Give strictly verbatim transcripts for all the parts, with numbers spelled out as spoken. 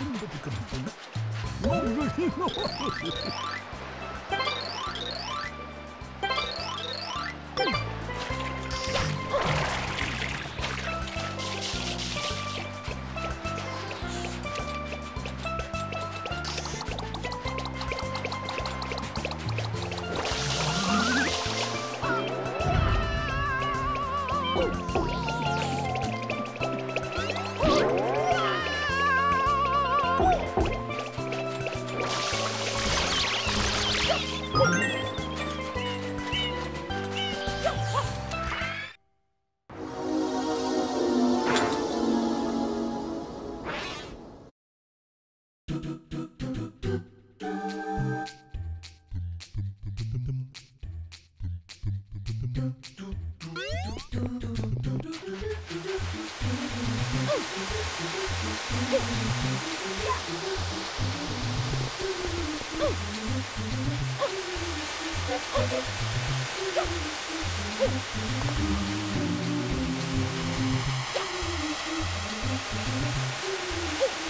What?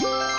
Thank you.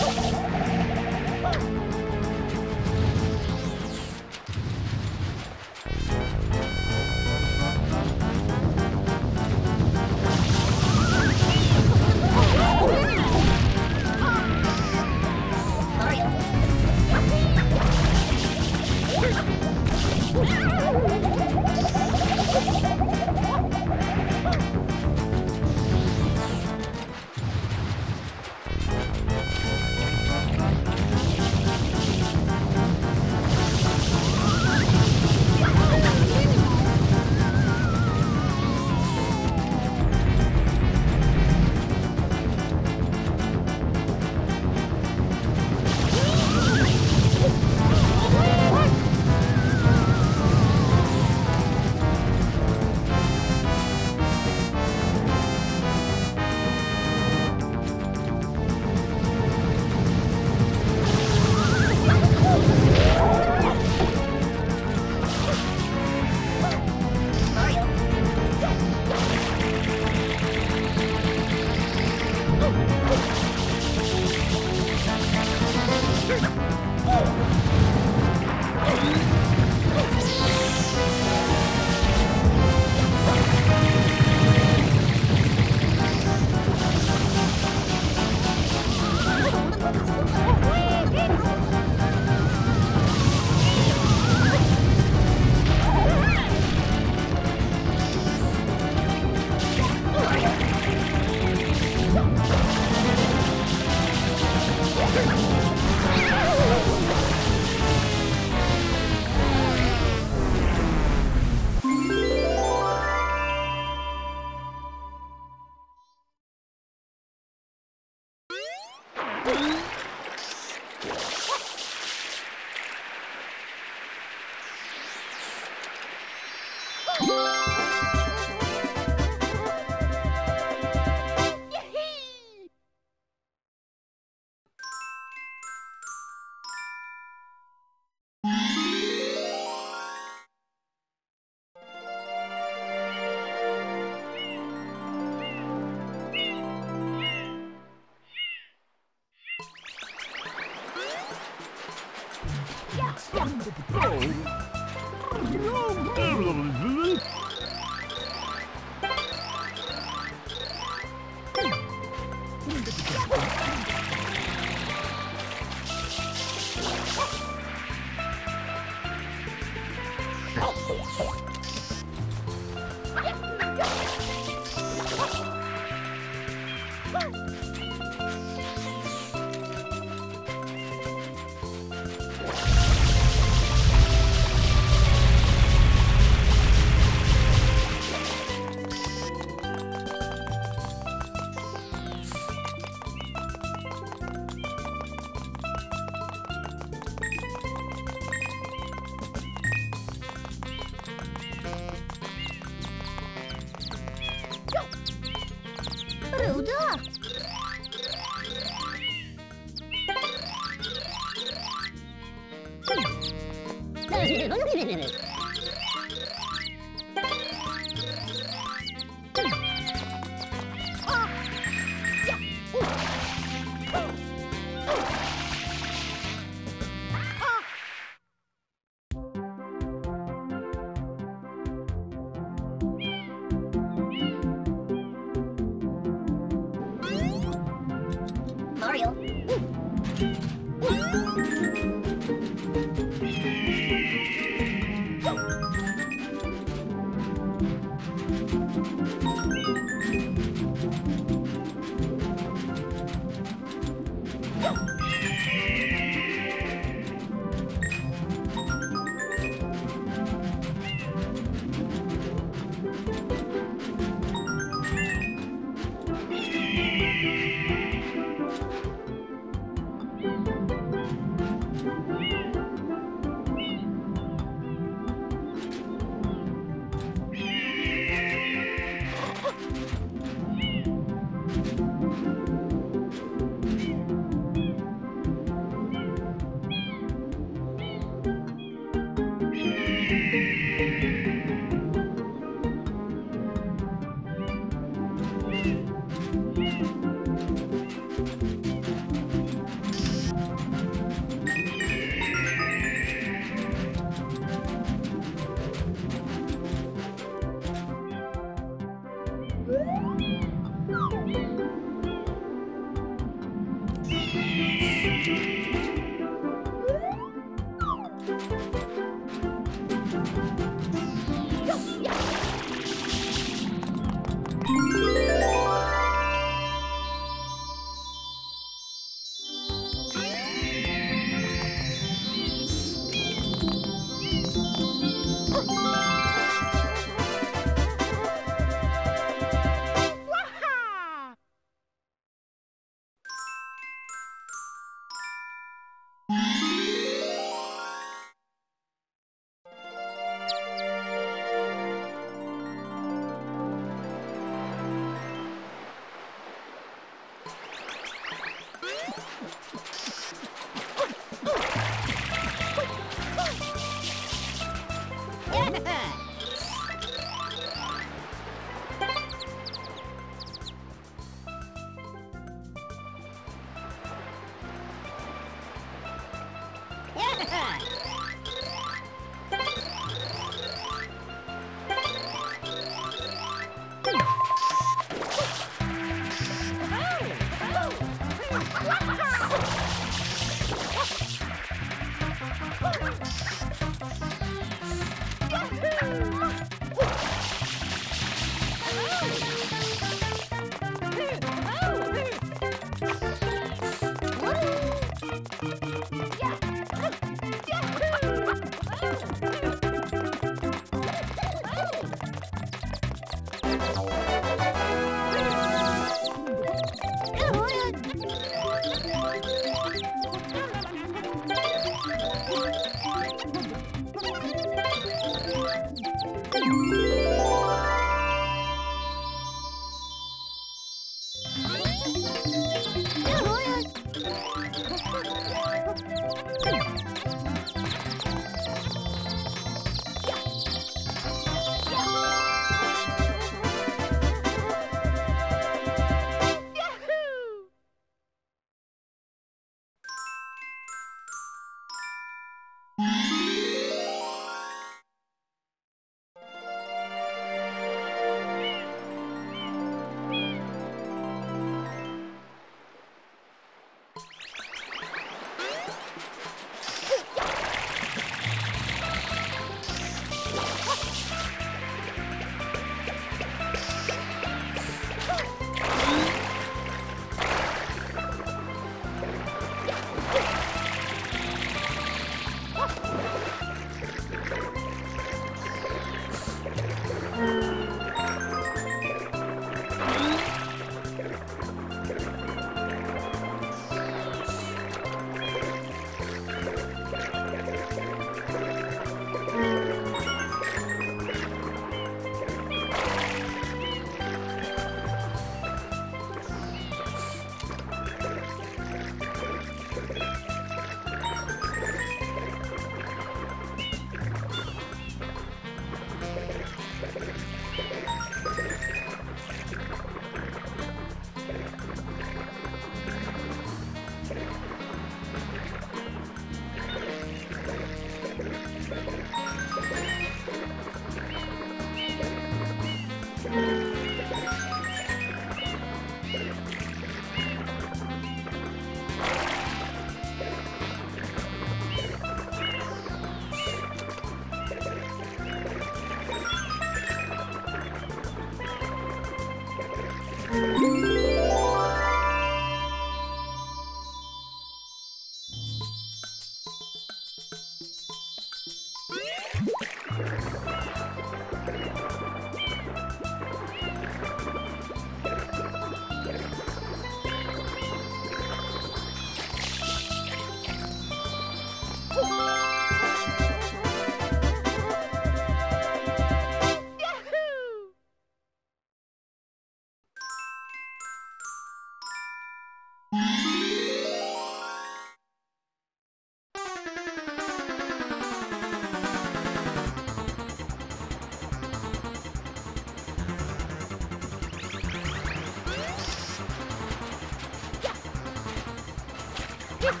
Yeah.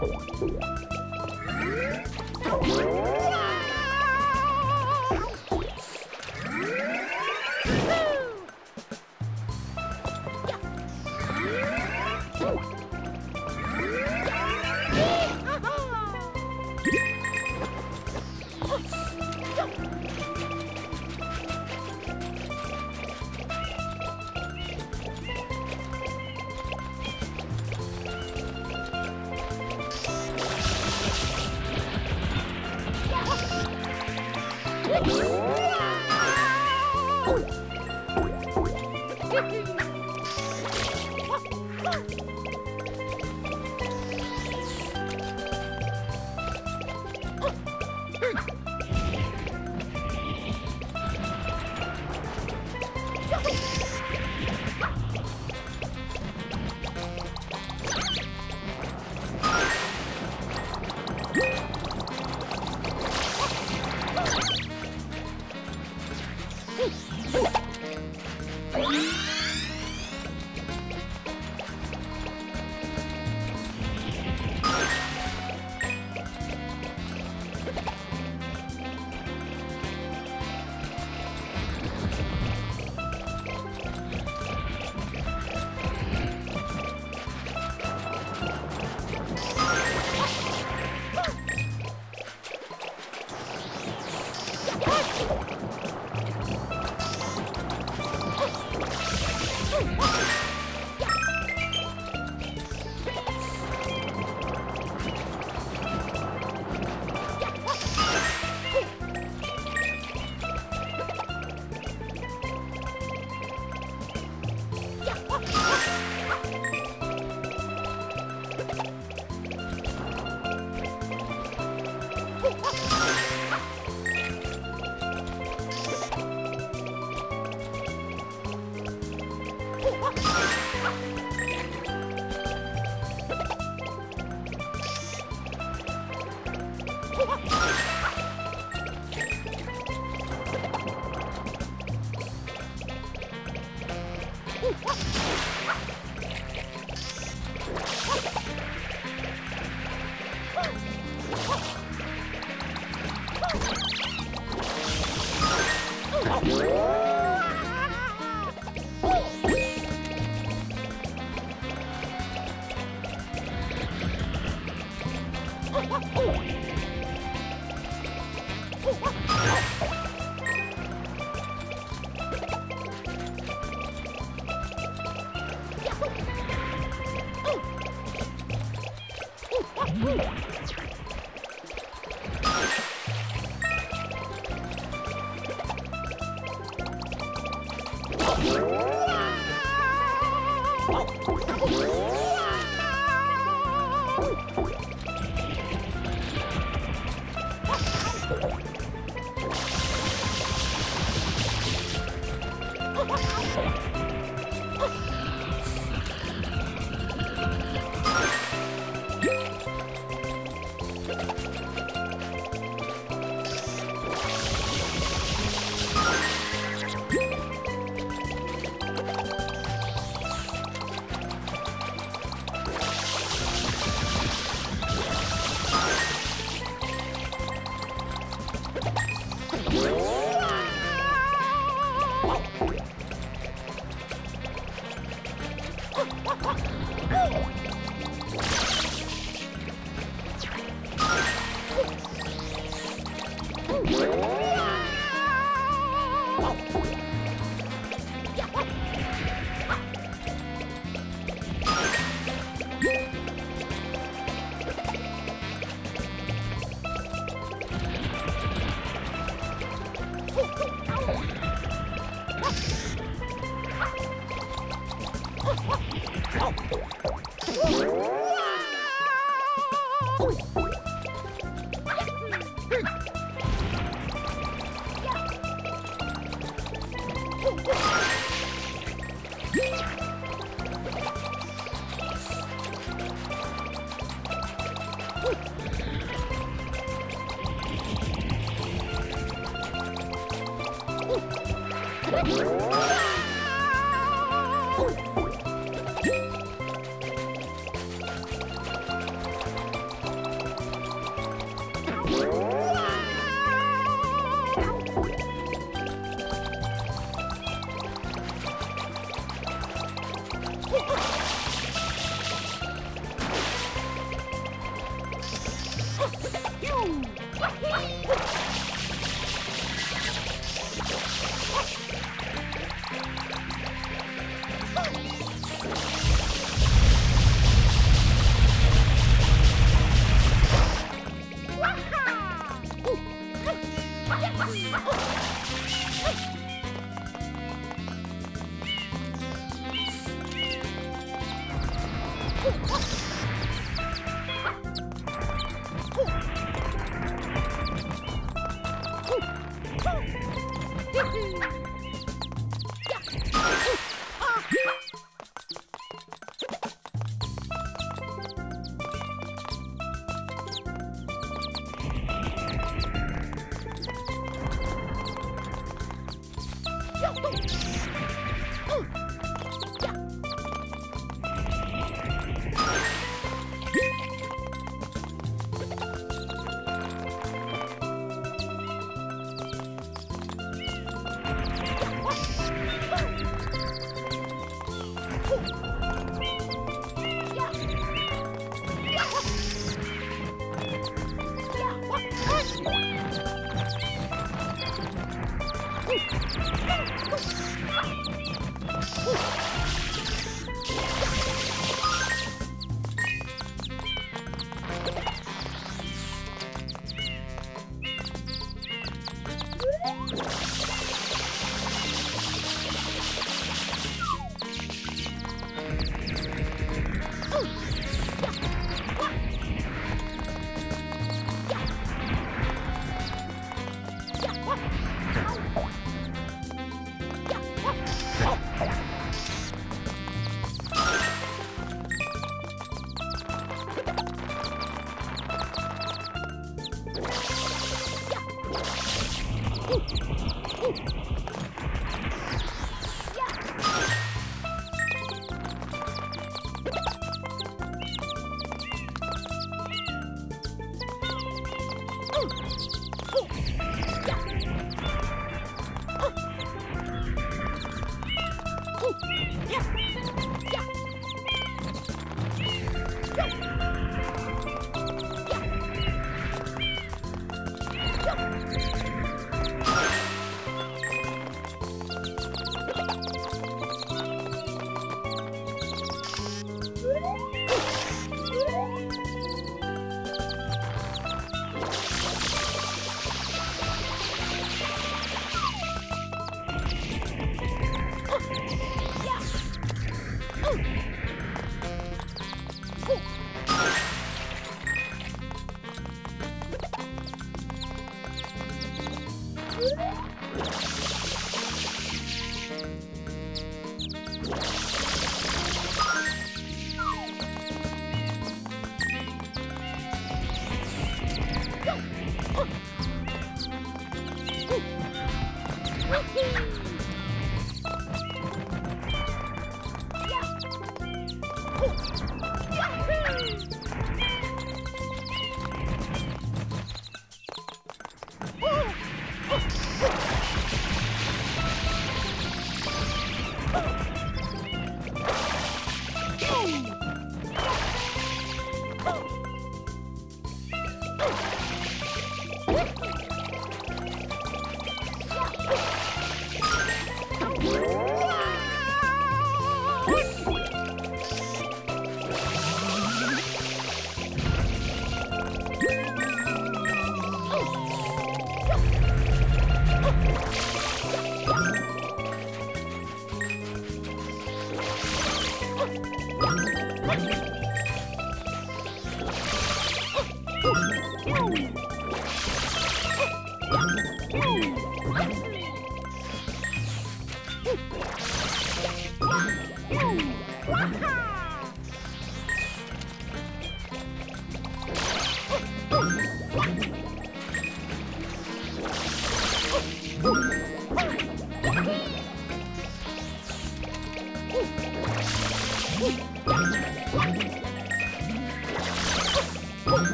Oh,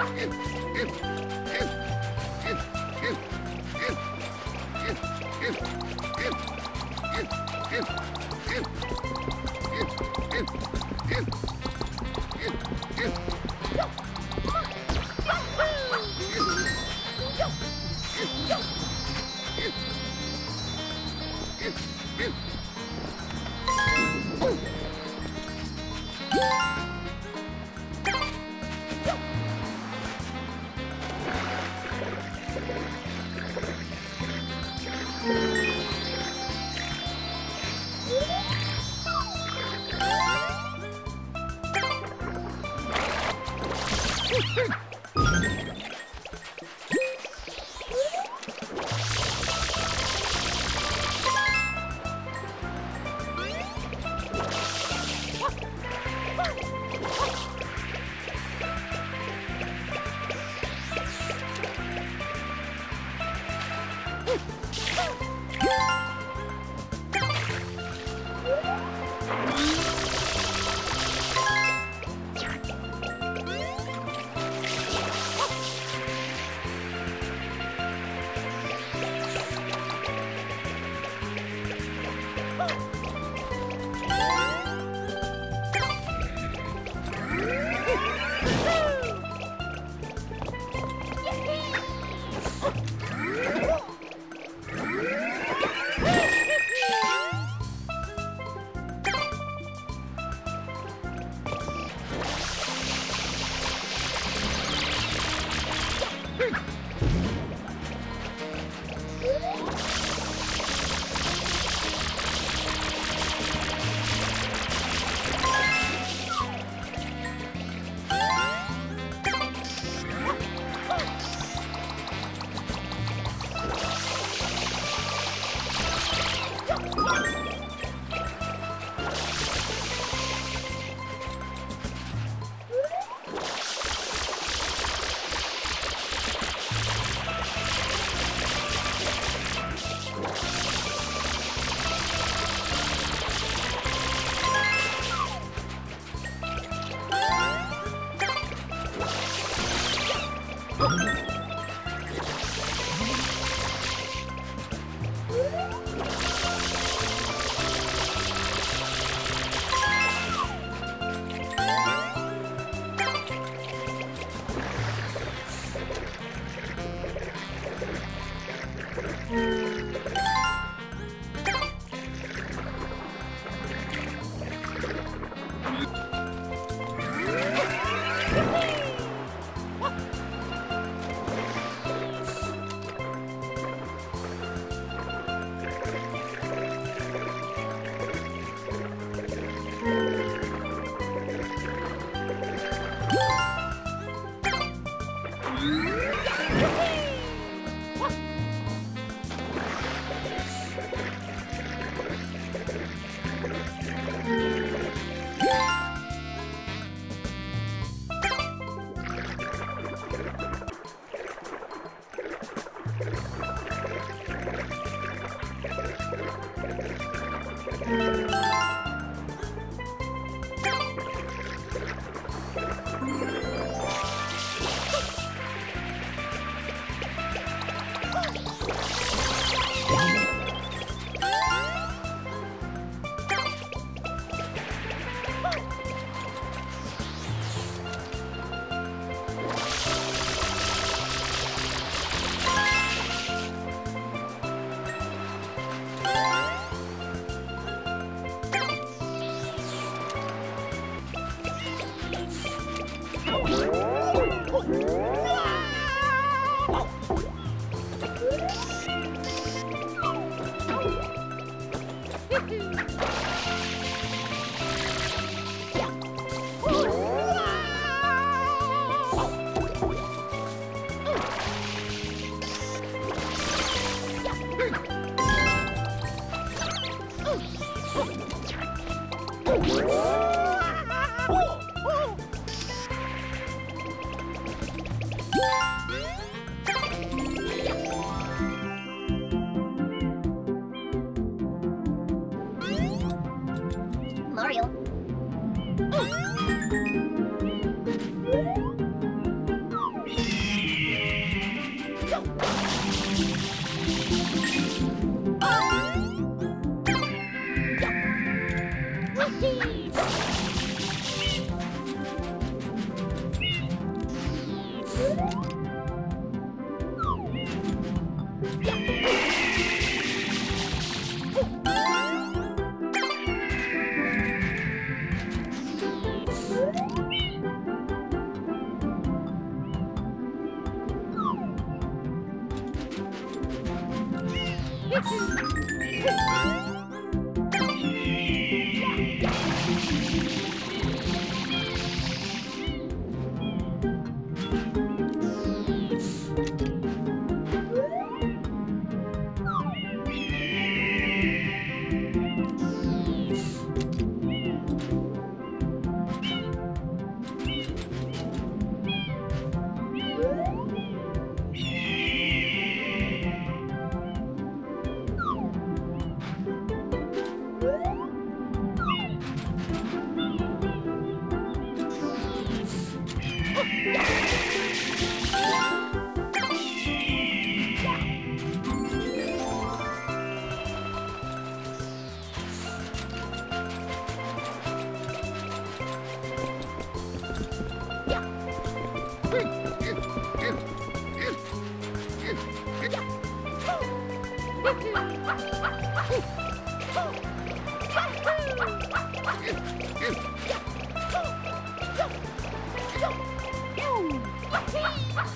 Mario.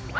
What?